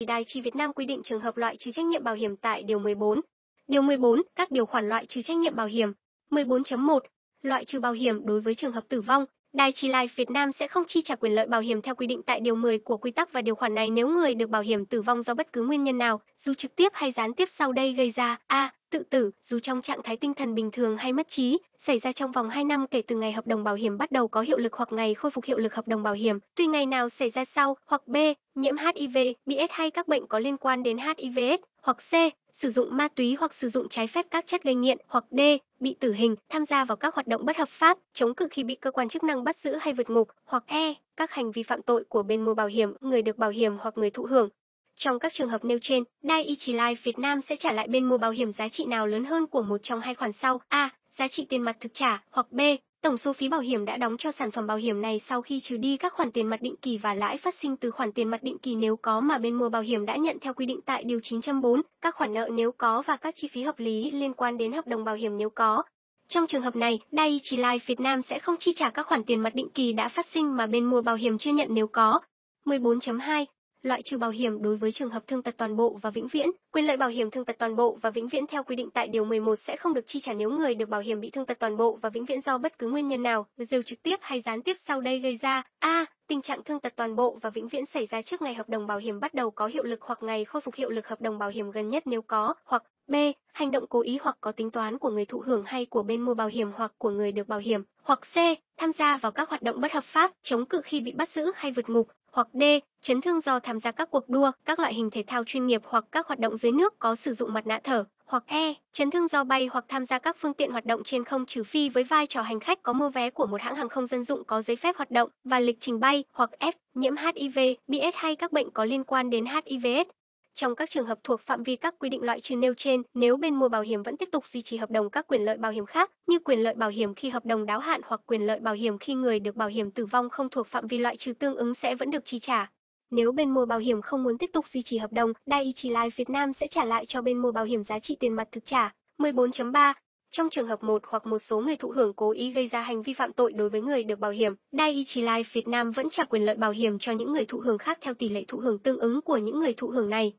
Dai-ichi Việt Nam quy định trường hợp loại trừ trách nhiệm bảo hiểm tại Điều 14. Điều 14. Các điều khoản loại trừ trách nhiệm bảo hiểm. 14.1. Loại trừ bảo hiểm đối với trường hợp tử vong. Dai-ichi Life Việt Nam sẽ không chi trả quyền lợi bảo hiểm theo quy định tại Điều 10 của quy tắc và điều khoản này nếu người được bảo hiểm tử vong do bất cứ nguyên nhân nào, dù trực tiếp hay gián tiếp sau đây gây ra: A. Tự tử, dù trong trạng thái tinh thần bình thường hay mất trí, xảy ra trong vòng 2 năm kể từ ngày hợp đồng bảo hiểm bắt đầu có hiệu lực hoặc ngày khôi phục hiệu lực hợp đồng bảo hiểm, tùy ngày nào xảy ra sau; hoặc B. Nhiễm HIV, bị AIDS hay các bệnh có liên quan đến HIV/AIDS, hoặc C. Sử dụng ma túy hoặc sử dụng trái phép các chất gây nghiện, hoặc D. Bị tử hình, tham gia vào các hoạt động bất hợp pháp, chống cự khi bị cơ quan chức năng bắt giữ hay vượt ngục, hoặc E. Các hành vi phạm tội của bên mua bảo hiểm, người được bảo hiểm hoặc người thụ hưởng. Trong các trường hợp nêu trên, Dai-ichi Life Việt Nam sẽ trả lại bên mua bảo hiểm giá trị nào lớn hơn của một trong hai khoản sau: A. Giá trị tiền mặt thực trả, hoặc B. Tổng số phí bảo hiểm đã đóng cho sản phẩm bảo hiểm này sau khi trừ đi các khoản tiền mặt định kỳ và lãi phát sinh từ khoản tiền mặt định kỳ nếu có mà bên mua bảo hiểm đã nhận theo quy định tại Điều 9.4, các khoản nợ nếu có và các chi phí hợp lý liên quan đến hợp đồng bảo hiểm nếu có. Trong trường hợp này, Dai-ichi Life Việt Nam sẽ không chi trả các khoản tiền mặt định kỳ đã phát sinh mà bên mua bảo hiểm chưa nhận nếu có. 14.2. Loại trừ bảo hiểm đối với trường hợp thương tật toàn bộ và vĩnh viễn. Quyền lợi bảo hiểm thương tật toàn bộ và vĩnh viễn theo quy định tại Điều 11 sẽ không được chi trả nếu người được bảo hiểm bị thương tật toàn bộ và vĩnh viễn do bất cứ nguyên nhân nào, dù trực tiếp hay gián tiếp sau đây gây ra: A. Tình trạng thương tật toàn bộ và vĩnh viễn xảy ra trước ngày hợp đồng bảo hiểm bắt đầu có hiệu lực hoặc ngày khôi phục hiệu lực hợp đồng bảo hiểm gần nhất nếu có, hoặc B. Hành động cố ý hoặc có tính toán của người thụ hưởng hay của bên mua bảo hiểm hoặc của người được bảo hiểm, hoặc C. Tham gia vào các hoạt động bất hợp pháp, chống cự khi bị bắt giữ hay vượt ngục, hoặc D. Chấn thương do tham gia các cuộc đua, các loại hình thể thao chuyên nghiệp hoặc các hoạt động dưới nước có sử dụng mặt nạ thở, hoặc E. Chấn thương do bay hoặc tham gia các phương tiện hoạt động trên không trừ phi với vai trò hành khách có mua vé của một hãng hàng không dân dụng có giấy phép hoạt động và lịch trình bay, hoặc F. Nhiễm HIV, bị AIDS hay các bệnh có liên quan đến HIV/AIDS. Trong các trường hợp thuộc phạm vi các quy định loại trừ nêu trên, nếu bên mua bảo hiểm vẫn tiếp tục duy trì hợp đồng các quyền lợi bảo hiểm khác, như quyền lợi bảo hiểm khi hợp đồng đáo hạn hoặc quyền lợi bảo hiểm khi người được bảo hiểm tử vong không thuộc phạm vi loại trừ tương ứng sẽ vẫn được chi trả. Nếu bên mua bảo hiểm không muốn tiếp tục duy trì hợp đồng, Dai-ichi Life Việt Nam sẽ trả lại cho bên mua bảo hiểm giá trị tiền mặt thực trả. 14.3. Trong trường hợp một hoặc một số người thụ hưởng cố ý gây ra hành vi phạm tội đối với người được bảo hiểm, Dai-ichi Life Việt Nam vẫn trả quyền lợi bảo hiểm cho những người thụ hưởng khác theo tỷ lệ thụ hưởng tương ứng của những người thụ hưởng này.